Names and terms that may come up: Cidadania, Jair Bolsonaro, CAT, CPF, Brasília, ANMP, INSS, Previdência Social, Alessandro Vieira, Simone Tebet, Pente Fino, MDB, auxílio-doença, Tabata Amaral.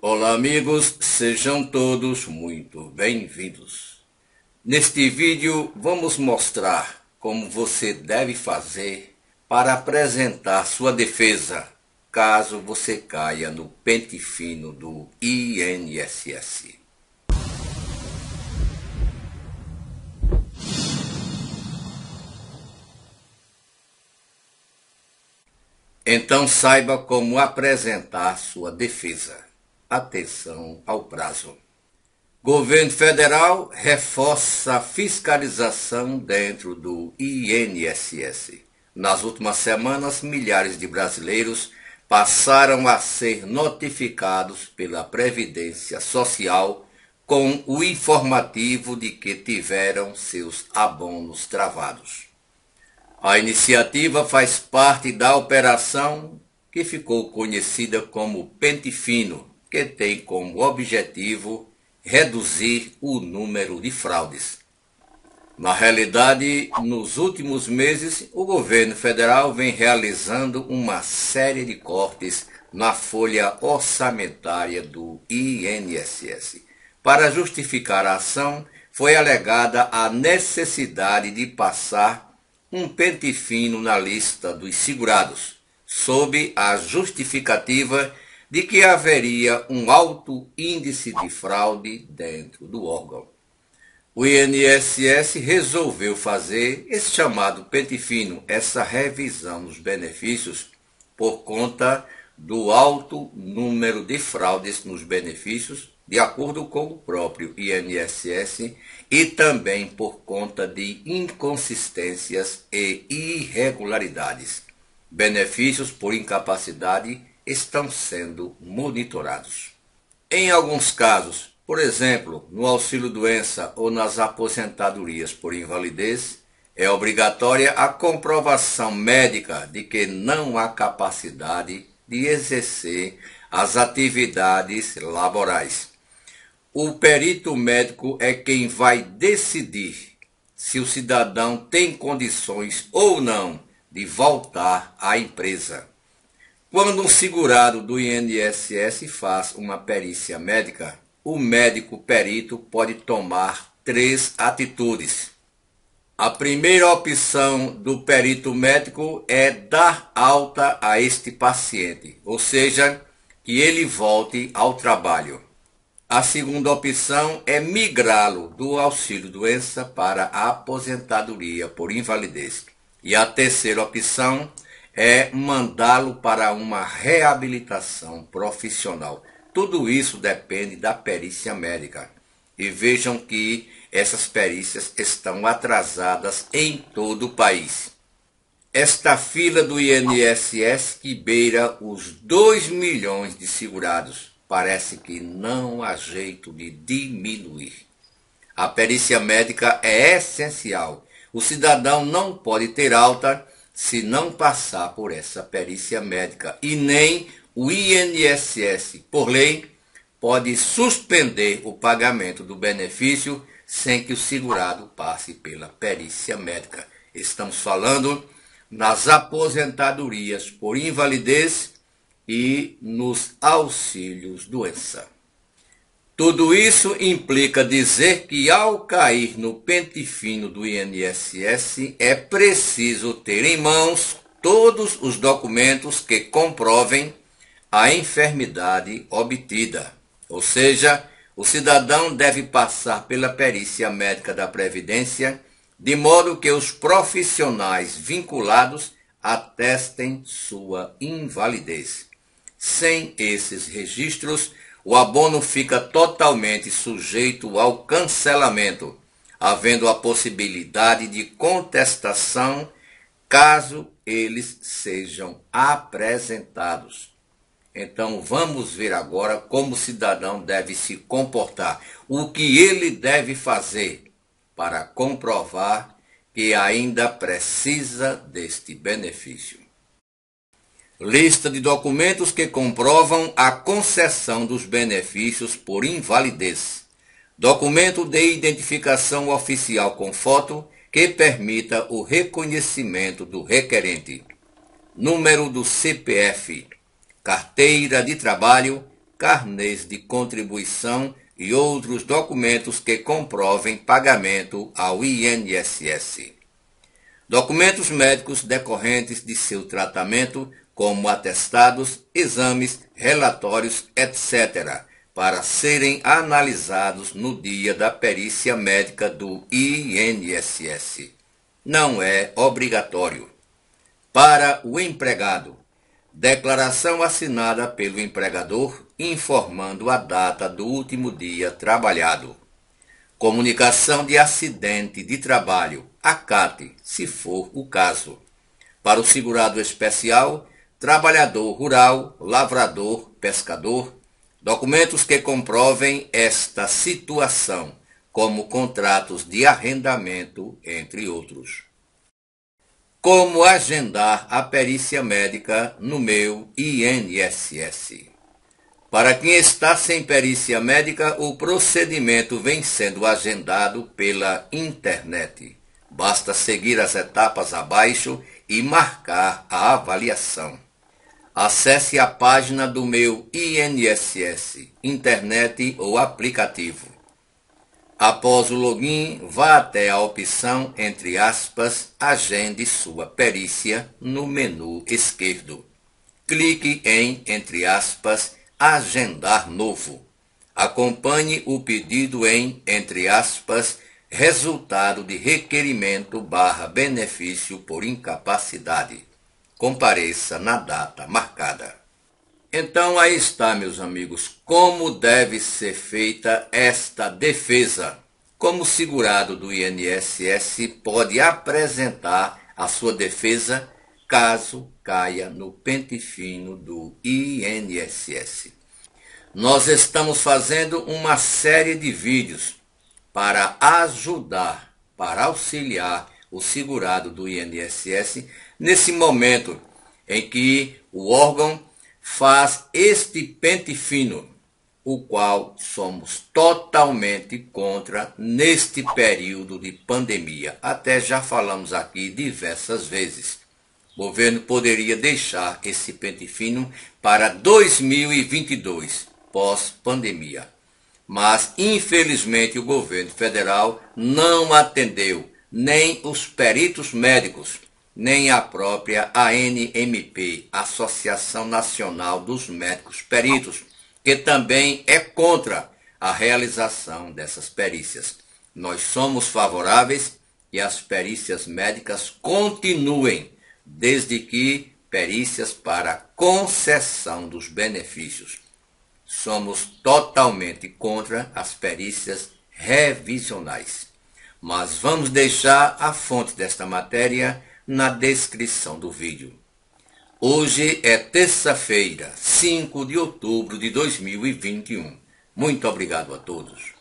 Olá amigos, sejam todos muito bem-vindos. Neste vídeo vamos mostrar como você deve fazer para apresentar sua defesa caso você caia no pente fino do INSS. Então saiba como apresentar sua defesa. Atenção ao prazo. Governo Federal reforça a fiscalização dentro do INSS. Nas últimas semanas, milhares de brasileiros passaram a ser notificados pela Previdência Social com o informativo de que tiveram seus abonos travados. A iniciativa faz parte da operação que ficou conhecida como Pente Fino, que tem como objetivo reduzir o número de fraudes. Na realidade, nos últimos meses, o governo federal vem realizando uma série de cortes na folha orçamentária do INSS. Para justificar a ação, foi alegada a necessidade de passar um pente fino na lista dos segurados, sob a justificativa de que haveria um alto índice de fraude dentro do órgão. O INSS resolveu fazer esse chamado pente fino, essa revisão dos benefícios, por conta do alto número de fraudes nos benefícios, de acordo com o próprio INSS, e também por conta de inconsistências e irregularidades. Benefícios por incapacidade estão sendo monitorados. Em alguns casos, por exemplo, no auxílio-doença ou nas aposentadorias por invalidez, é obrigatória a comprovação médica de que não há capacidade de exercer as atividades laborais. O perito médico é quem vai decidir se o cidadão tem condições ou não de voltar à empresa. Quando um segurado do INSS faz uma perícia médica, o médico perito pode tomar três atitudes. A primeira opção do perito médico é dar alta a este paciente, ou seja, que ele volte ao trabalho. A segunda opção é migrá-lo do auxílio-doença para a aposentadoria por invalidez. E a terceira opção é mandá-lo para uma reabilitação profissional. Tudo isso depende da perícia médica. E vejam que essas perícias estão atrasadas em todo o país. Esta fila do INSS, que beira os 2 milhões de segurados, parece que não há jeito de diminuir. A perícia médica é essencial. O cidadão não pode ter alta se não passar por essa perícia médica. E nem o INSS, por lei, pode suspender o pagamento do benefício sem que o segurado passe pela perícia médica. Estamos falando nas aposentadorias por invalidez e nos auxílios-doença. Tudo isso implica dizer que, ao cair no pente fino do INSS, é preciso ter em mãos todos os documentos que comprovem a enfermidade obtida. Ou seja, o cidadão deve passar pela perícia médica da Previdência, de modo que os profissionais vinculados atestem sua invalidez. Sem esses registros, o abono fica totalmente sujeito ao cancelamento, havendo a possibilidade de contestação caso eles sejam apresentados. Então vamos ver agora como o cidadão deve se comportar, o que ele deve fazer para comprovar que ainda precisa deste benefício. Lista de documentos que comprovam a concessão dos benefícios por invalidez. Documento de identificação oficial com foto que permita o reconhecimento do requerente. Número do CPF. Carteira de trabalho carnês de contribuição e outros documentos que comprovem pagamento ao INSS. Documentos médicos decorrentes de seu tratamento, como atestados, exames, relatórios, etc., para serem analisados no dia da perícia médica do INSS. Não é obrigatório. Para o empregado, declaração assinada pelo empregador informando a data do último dia trabalhado. Comunicação de acidente de trabalho, a CAT, se for o caso. Para o segurado especial, trabalhador rural, lavrador, pescador, documentos que comprovem esta situação, como contratos de arrendamento, entre outros. Como agendar a perícia médica no meu INSS? Para quem está sem perícia médica, o procedimento vem sendo agendado pela internet. Basta seguir as etapas abaixo e marcar a avaliação. Acesse a página do meu INSS, internet ou aplicativo. Após o login, vá até a opção, entre aspas, agende sua perícia no menu esquerdo. Clique em, entre aspas, agendar novo. Acompanhe o pedido em, entre aspas, resultado de requerimento / benefício por incapacidade. Compareça na data marcada. Então aí está, meus amigos, como deve ser feita esta defesa. Como segurado do INSS pode apresentar a sua defesa caso caia no pente fino do INSS. Nós estamos fazendo uma série de vídeos para ajudar, para auxiliar o segurado do INSS nesse momento em que o órgão faz este pente fino, o qual somos totalmente contra neste período de pandemia. Até já falamos aqui diversas vezes. O governo poderia deixar esse pente fino para 2022, pós-pandemia. Mas, infelizmente, o governo federal não atendeu nem os peritos médicos, nem a própria ANMP, Associação Nacional dos Médicos Peritos, que também é contra a realização dessas perícias. Nós somos favoráveis que as perícias médicas continuem, desde que perícias para concessão dos benefícios. Somos totalmente contra as perícias revisionais. Mas vamos deixar a fonte desta matéria na descrição do vídeo. Hoje é terça-feira, 5 de outubro de 2021. Muito obrigado a todos.